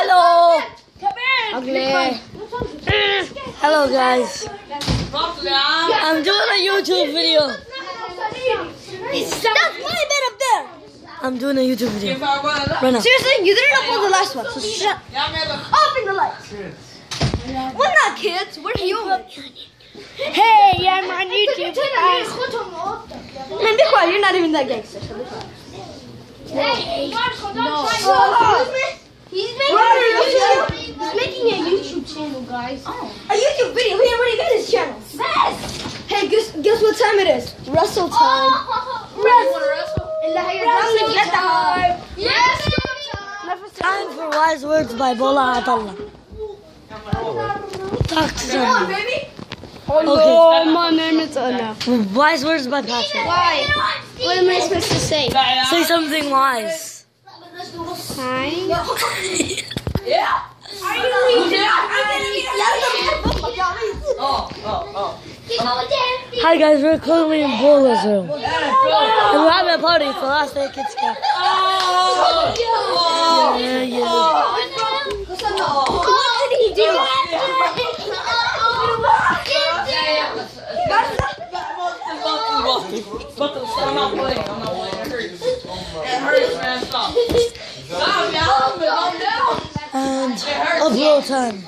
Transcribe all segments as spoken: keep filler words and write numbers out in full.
Hello. Come here. Hello guys. I'm doing a YouTube video. That's my bed up there. I'm doing a YouTube video. Right now. Seriously, you didn't upload the last one. So shut up in the lights. We're not kids. We're human. Hey, I'm on YouTube. Man, be quiet. You're not even that gangster. No. Hey, no. Shut up. He's making, a YouTube. He's making a YouTube channel, guys. Oh. A YouTube video? We already got his channel. Yes. Hey, guess, guess what time it is? Wrestle time. Oh. Wrestle. Wrestle time. Yes. Time for wise words by Boula Atalla. Talk to someone. Baby. Hello, okay. My name is Anna. Wise words by Patrick. Why? What am I supposed to say? Say something wise. Hi. Yeah. Are you reading? Oh, oh, oh. Hi guys, we're currently in Boula's room. And we're having a party for last day kids camp. Oh. Oh. Yeah, yeah. What did he do? I'm not playing. I'm not playing. It hurts. It hurts, man. Stop. Stop, y'all. And upload time.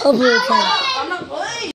Upload time.